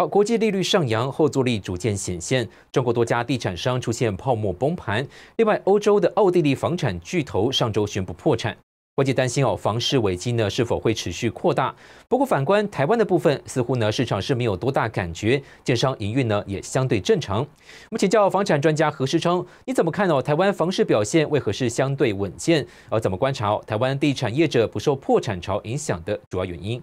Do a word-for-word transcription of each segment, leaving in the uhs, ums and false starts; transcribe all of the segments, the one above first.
好，国际利率上扬，后坐力逐渐显现。中国多家地产商出现泡沫崩盘。另外，欧洲的奥地利房产巨头上周宣布破产。外界担心哦，房市危机呢是否会持续扩大？不过反观台湾的部分，似乎呢市场是没有多大感觉，建商营运呢也相对正常。我们请教房产专家何世昌，你怎么看哦？台湾房市表现为何是相对稳健？而怎么观察哦台湾地产业者不受破产潮影响的主要原因？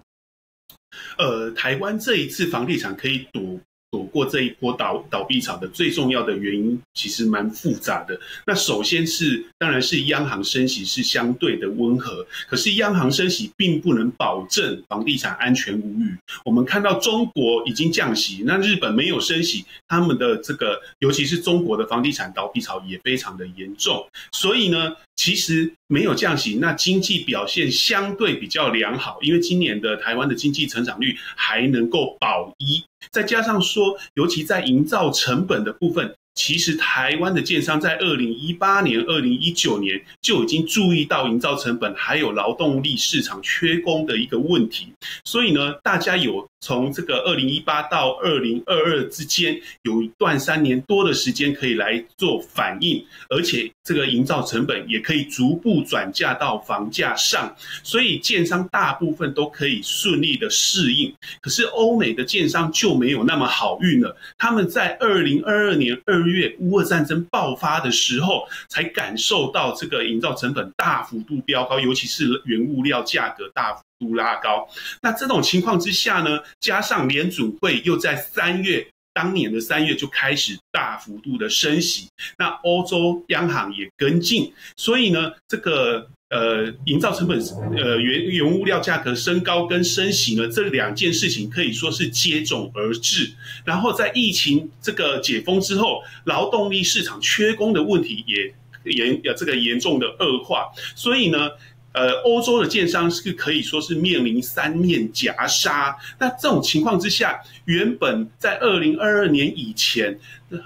呃，台湾这一次房地产可以躲躲过这一波倒倒闭潮的最重要的原因，其实蛮复杂的。那首先是，当然是央行升息是相对的温和，可是央行升息并不能保证房地产安全无虞。我们看到中国已经降息，那日本没有升息，他们的这个，尤其是中国的房地产倒闭潮也非常的严重。所以呢。 其实没有降息，那经济表现相对比较良好，因为今年的台湾的经济成长率还能够保一，再加上说，尤其在营造成本的部分，其实台湾的建商在二零一八年、二零一九年就已经注意到营造成本还有劳动力市场缺工的一个问题，所以呢，大家有。 从这个二零一八到二零二二之间，有一段三年多的时间可以来做反应，而且这个营造成本也可以逐步转嫁到房价上，所以建商大部分都可以顺利的适应。可是欧美的建商就没有那么好运了，他们在二零二二年二月乌俄战争爆发的时候，才感受到这个营造成本大幅度飙高，尤其是原物料价格大幅。 都拉高，那这种情况之下呢，加上联准会又在三月当年的三月就开始大幅度的升息，那欧洲央行也跟进，所以呢，这个呃营造成本呃原原物料价格升高跟升息呢这两件事情可以说是接踵而至，然后在疫情这个解封之后，劳动力市场缺工的问题也严呃这个严重的恶化，所以呢。 呃，欧洲的建商是可以说是面临三面夹杀。那这种情况之下，原本在二零二二年以前，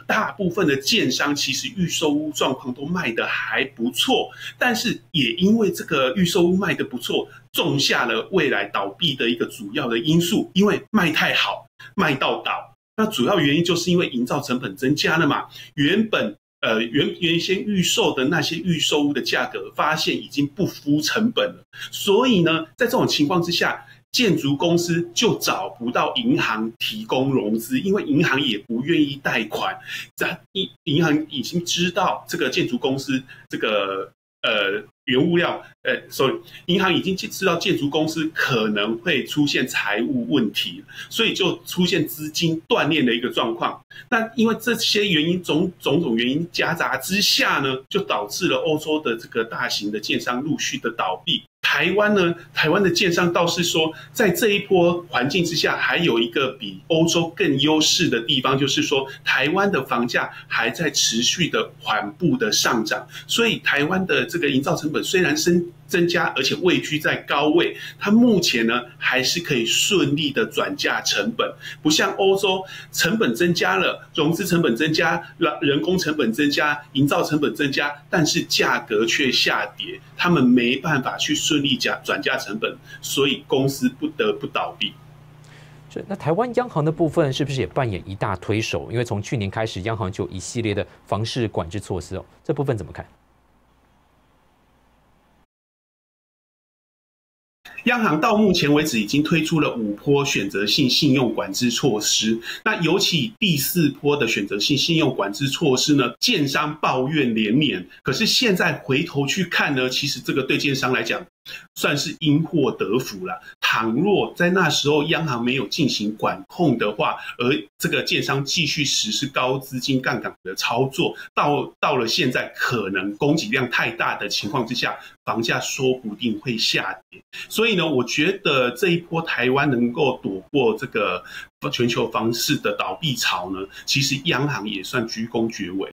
大部分的建商其实预售屋状况都卖得还不错，但是也因为这个预售屋卖得不错，种下了未来倒闭的一个主要的因素，因为卖太好，卖到倒。那主要原因就是因为营造成本增加了嘛，原本。 呃，原原先预售的那些预售屋的价格，发现已经不敷成本了，所以呢，在这种情况之下，建筑公司就找不到银行提供融资，因为银行也不愿意贷款。在银银行已经知道这个建筑公司这个呃原物料，呃，所以银行已经知道建筑公司可能会出现财务问题，所以就出现资金断裂的一个状况。 那因为这些原因种种种原因夹杂之下呢，就导致了欧洲的这个大型的建商陆续的倒闭。台湾呢，台湾的建商倒是说，在这一波环境之下，还有一个比欧洲更优势的地方，就是说台湾的房价还在持续的缓步的上涨，所以台湾的这个营造成本虽然升。 增加，而且位居在高位，它目前呢还是可以顺利的转嫁成本，不像欧洲成本增加了，融资成本增加，人工成本增加，营造成本增加，但是价格却下跌，他们没办法去顺利加转嫁成本，所以公司不得不倒闭。 那台湾央行的部分是不是也扮演一大推手？因为从去年开始，央行就有一系列的房市管制措施哦，这部分怎么看？ 央行到目前为止已经推出了五波选择性信用管制措施，那尤其第四波的选择性信用管制措施呢，建商抱怨连连。可是现在回头去看呢，其实这个对建商来讲。 算是因祸得福了。倘若在那时候央行没有进行管控的话，而这个建商继续实施高资金杠杆的操作，到到了现在可能供给量太大的情况之下，房价说不定会下跌。所以呢，我觉得这一波台湾能够躲过这个全球房市的倒闭潮呢，其实央行也算居功厥伟。